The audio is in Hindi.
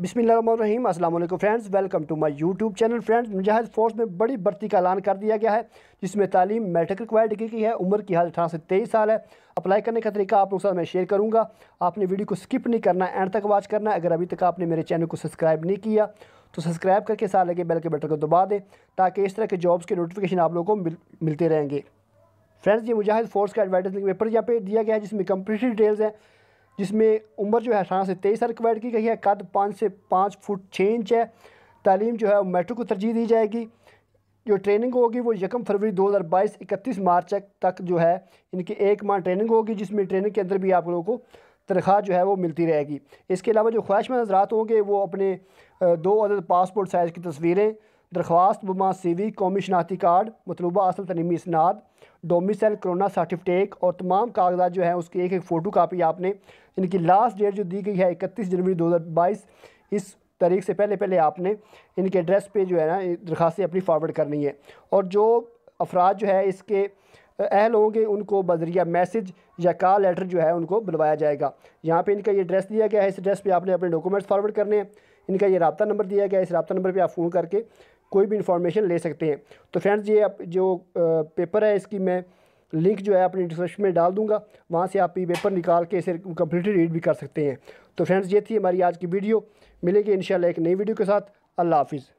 बिस्मिल्लाहिर्रहमानिर्रहीम अस्सलाम वालेकुम friends, welcome to my YouTube channel. Friends, Mujahid force में बड़ी भर्ती का ऐलान कर दिया गया है, जिसमें तालीम मेट्रिक रिक्वायर्ड डिग्री की है। उम्र की हाल 18 से 23 साल है। अप्लाई करने का तरीका आप लोगों के साथ मैं शेयर करूंगा। आपने वीडियो को स्किप नहीं करना, एंड तक वॉच करना। अगर अभी तक आपने मेरे चैनल को सब्सक्राइब नहीं किया तो सब्सक्राइब करके साथ लगे बेल के बटन को दबा दें, ताकि इस तरह के जॉब्स के नोटिफिकेशन आप लोगों को मिलते रहेंगे। फ्रेंड्स, ये मुजाहिद फोर्स का एडवर्टाइजमेंट पेपर यहाँ पे दिया गया है, जिसमें कंप्लीट डिटेल्स हैं, जिसमें उम्र जो है 18 से 23 साल रिक्वायर्ड की गई है। कद 5 से 5 फुट 6 इंच है। तालीम जो है मेट्रिक को तरजीह दी जाएगी। जो ट्रेनिंग होगी वो 1 फरवरी 2022 31 मार्च तक जो है इनकी 1 माह ट्रेनिंग होगी, जिसमें ट्रेनिंग के अंदर भी आप लोगों को तनख्वाह जो है वो मिलती रहेगी। इसके अलावा जो ख्वाहिशमंद हजरात होंगे वो अपने 2 अदद पासपोर्ट साइज़ की तस्वीरें, दरख्वास्त बमा CV, कौमी शनाख्ती कार्ड, मतलूबा असल तलीमी सनाद, डोमिसल, कोरोना सर्टिफिकेट और तमाम कागजात जो हैं उसकी 1-1 फ़ोटो कापी आपने इनकी लास्ट डेट जो दी गई है 31 जनवरी 2022, इस तारीख से पहले आपने इनके एड्रेस पे जो है ना दरख्वास्तें अपनी फॉरवर्ड करनी है। और जो अफराद जो है इसके अहल होंगे उनको बजरिया मैसेज या कॉल लेटर जो है उनको बुलवाया जाएगा। यहाँ पे इनका ये एड्रेस दिया गया है, इस एड्रेस पे आपने अपने डॉक्यूमेंट्स फॉरवर्ड करने हैं। इनका ये रब्ता नंबर दिया गया है, इस रब्ता नंबर पे आप फ़ोन करके कोई भी इंफॉर्मेशन ले सकते हैं। तो फ्रेंड्स, ये जो पेपर है इसकी मैं लिंक जो है अपने डिस्क्रिप्शन में डाल दूँगा, वहाँ से आप ये पेपर निकाल के इसे कम्प्लीटली रीड भी कर सकते हैं। तो फ्रेंड्स, ये थी हमारी आज की वीडियो। मिलेगी इंशाल्लाह एक नई वीडियो के साथ। अल्लाह हाफिज़।